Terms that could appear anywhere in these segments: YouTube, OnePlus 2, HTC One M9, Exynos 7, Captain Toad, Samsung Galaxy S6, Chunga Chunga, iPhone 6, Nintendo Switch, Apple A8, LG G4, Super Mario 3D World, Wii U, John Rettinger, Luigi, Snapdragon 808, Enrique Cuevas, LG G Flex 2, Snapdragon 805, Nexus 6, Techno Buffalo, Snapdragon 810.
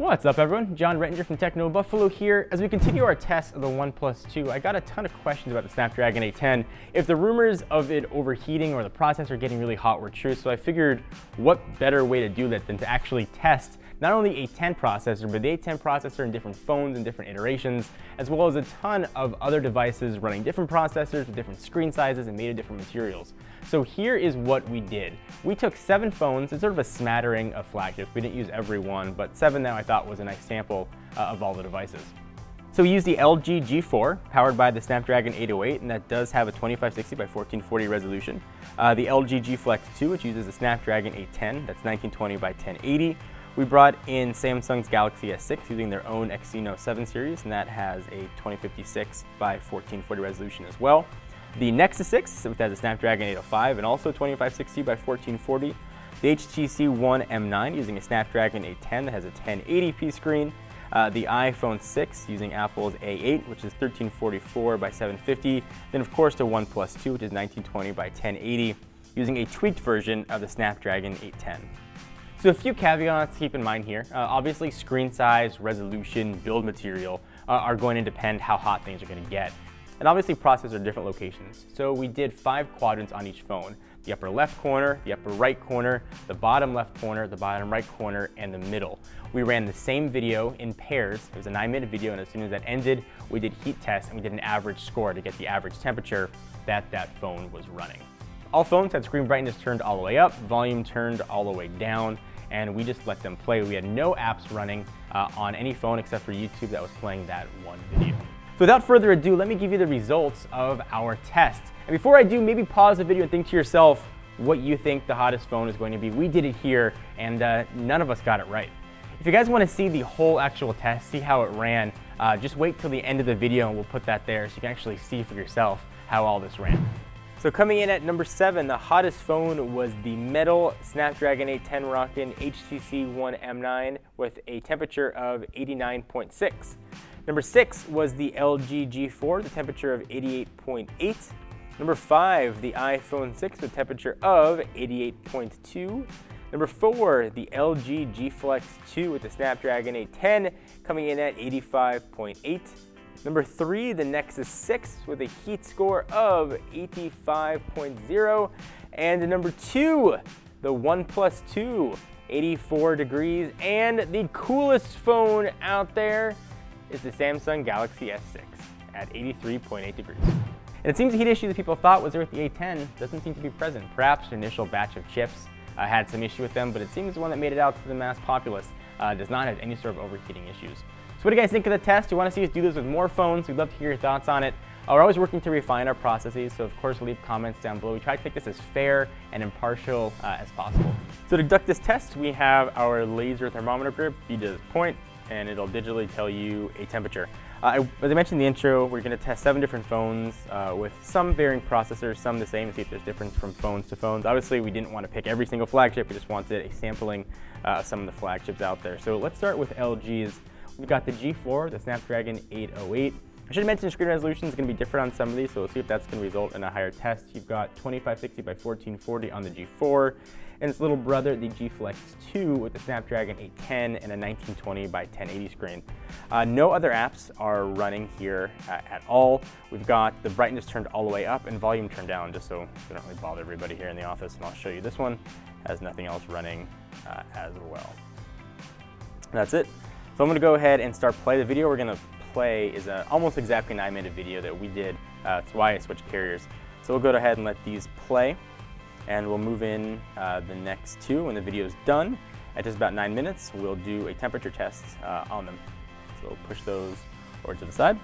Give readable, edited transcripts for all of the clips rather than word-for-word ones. What's up everyone, John Rettinger from Techno Buffalo here. As we continue our test of the OnePlus 2, I got a ton of questions about the Snapdragon 810. If the rumors of it overheating or the processor getting really hot were true, so I figured what better way to do that than to actually test not only the 810 processor, but the 810 processor in different phones and different iterations, as well as a ton of other devices running different processors with different screen sizes and made of different materials. So here is what we did. We took 7 phones, it's sort of a smattering of flagships. We didn't use every one, but 7 that I thought was a nice sample of all the devices. So we used the LG G4, powered by the Snapdragon 808, and that does have a 2560 by 1440 resolution. The LG G Flex 2, which uses the Snapdragon 810, that's 1920 by 1080. We brought in Samsung's Galaxy S6 using their own Exynos 7 series, and that has a 2056 by 1440 resolution as well. The Nexus 6, which has a Snapdragon 805 and also 2560 by 1440. The HTC One M9 using a Snapdragon 810 that has a 1080p screen. The iPhone 6 using Apple's A8, which is 1344 by 750. Then of course the OnePlus 2, which is 1920 by 1080, using a tweaked version of the Snapdragon 810. So a few caveats to keep in mind here. Obviously screen size, resolution, build material are going to depend how hot things are going to get. And obviously processors are different locations. So we did 5 quadrants on each phone. The upper left corner, the upper right corner, the bottom left corner, the bottom right corner, and the middle. We ran the same video in pairs. It was a 9-minute video, and as soon as that ended, we did heat tests and we did an average score to get the average temperature that that phone was running. All phones had screen brightness turned all the way up, volume turned all the way down, and we just let them play. We had no apps running on any phone except for YouTube that was playing that one video. So without further ado, let me give you the results of our test. And before I do, maybe pause the video and think to yourself what you think the hottest phone is going to be. We did it here, and none of us got it right. If you guys want to see the whole actual test, see how it ran, just wait till the end of the video and we'll put that there so you can actually see for yourself how all this ran. So coming in at number 7, the hottest phone was the metal Snapdragon 810 rockin' HTC One M9 with a temperature of 89.6. Number 6 was the LG G4, the temperature of 88.8. Number 5, the iPhone 6, the temperature of 88.2. Number 4, the LG G Flex 2 with the Snapdragon 810 coming in at 85.8. Number 3, the Nexus 6 with a heat score of 85.0. And number 2, the OnePlus 2, 84 degrees. And the coolest phone out there is the Samsung Galaxy S6 at 83.8 degrees. And it seems the heat issue that people thought was there with the 810 doesn't seem to be present. Perhaps the initial batch of chips had some issue with them, but it seems the one that made it out to the mass populace does not have any sort of overheating issues. So what do you guys think of the test? You want to see us do this with more phones? We'd love to hear your thoughts on it. We're always working to refine our processes, so of course leave comments down below. We try to make this as fair and impartial as possible. So to conduct this test, we have our laser thermometer grip. You just point and it'll digitally tell you a temperature. As I mentioned in the intro, we're going to test 7 different phones with some varying processors, some the same, to see if there's difference from phones to phones. Obviously, we didn't want to pick every single flagship. We just wanted a sampling of some of the flagships out there. So let's start with LG's. We've got the G4, the Snapdragon 808. I should mention screen resolution is going to be different on some of these, so we'll see if that's going to result in a higher test. You've got 2560 by 1440 on the G4, and its little brother, the G Flex 2 with the Snapdragon 810 and a 1920 by 1080 screen. No other apps are running here at all. We've got the brightness turned all the way up and volume turned down, just so they don't really bother everybody here in the office. And I'll show you this one has nothing else running as well. That's it. So I'm going to go ahead and start play the video. We're going to play is an almost exactly 9-minute video that we did. That's why I switched carriers. So we'll go ahead and let these play, and we'll move in the next 2 when the video is done. At just about 9 minutes, we'll do a temperature test on them. So we'll push those over to the side.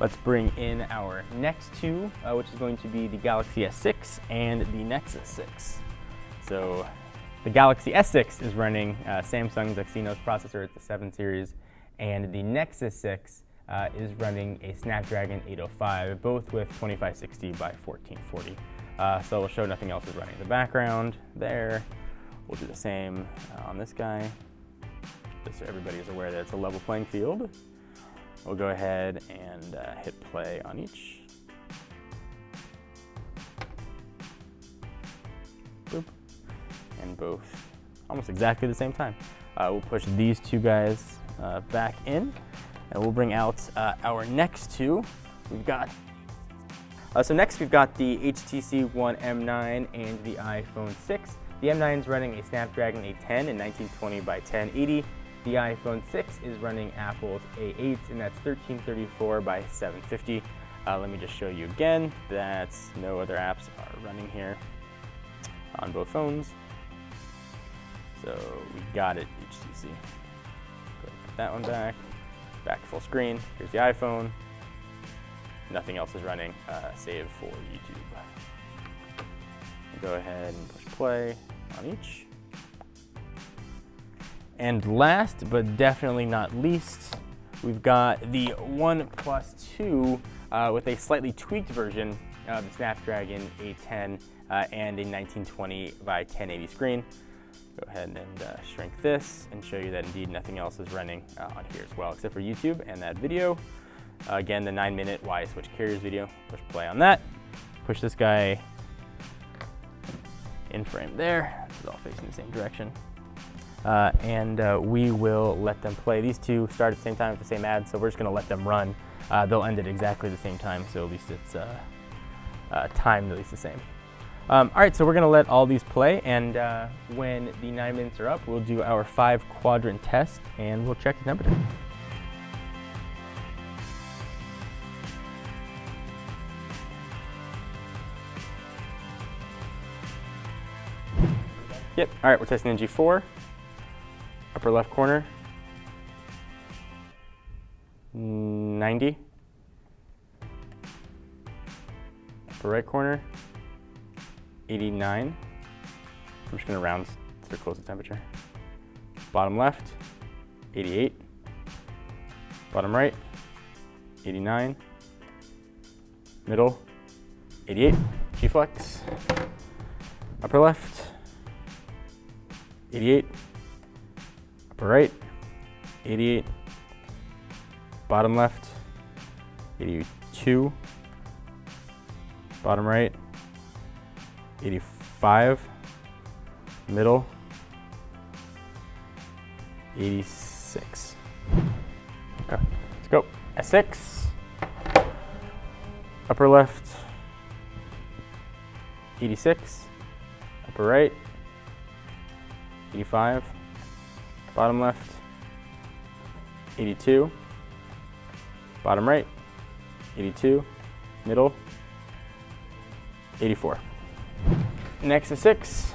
Let's bring in our next 2, which is going to be the Galaxy S6 and the Nexus 6. So the Galaxy S6 is running Samsung's Exynos processor. It's the 7 series. And the Nexus 6 is running a Snapdragon 805, both with 2560 by 1440. So we'll show nothing else is running in the background there. We'll do the same on this guy, just so everybody is aware that it's a level playing field. We'll go ahead and hit play on each. Boop. And both almost exactly the same time. We'll push these two guys back in, and we'll bring out our next two. We've got next we've got the HTC One M9 and the iPhone 6. The M9 is running a Snapdragon 810 and 1920 by 1080. The iPhone 6 is running Apple's A8, and that's 1334 by 750. Let me just show you again that no other apps are running here on both phones. So we got it, HTC. Put that one back, full screen. Here's the iPhone. Nothing else is running, save for YouTube. Go ahead and push play on each. And last, but definitely not least, we've got the OnePlus 2 with a slightly tweaked version of the Snapdragon 810 and a 1920 by 1080 screen. Go ahead and shrink this and show you that indeed nothing else is running on here as well, except for YouTube and that video. Again, the 9-minute why switch carriers video. Push play on that. Push this guy in frame there. It's all facing the same direction. We will let them play. These two start at the same time with the same ad, so we're just going to let them run. They'll end at exactly the same time, so at least it's timed at least the same. All right, so we're going to let all these play, and when the 9 minutes are up, we'll do our 5-quadrant test, and we'll check the temperature. Yep, all right, we're testing the G4. Upper left corner, 90. Upper right corner, 89. I'm just gonna round to the closest temperature. Bottom left, 88. Bottom right, 89. Middle, 88. G Flex. Upper left, 88. Upper right, 88. Bottom left, 82. Bottom right, 85. Middle, 86. Okay, let's go. S6. Upper left, 86. Upper right, 85. Bottom left, 82. Bottom right, 82. Middle, 84. Nexus 6,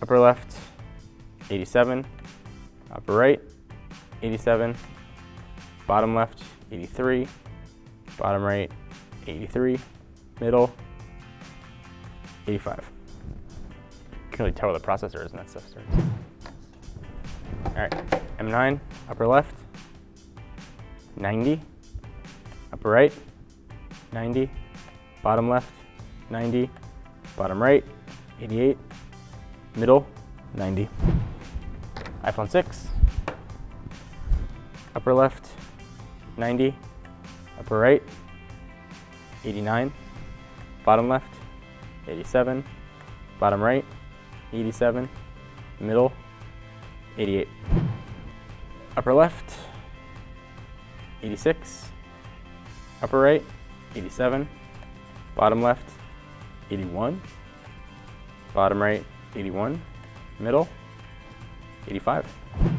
upper left, 87, upper right, 87, bottom left, 83, bottom right, 83, middle, 85. You can really tell where the processor is and that stuff starts. All right, M9, upper left, 90, upper right, 90, bottom left, 90, bottom right, 88, middle, 90. iPhone 6, upper left, 90, upper right, 89, bottom left, 87, bottom right, 87, middle, 88. Upper left, 86, upper right, 87, bottom left, 81, bottom right, 81, middle, 85.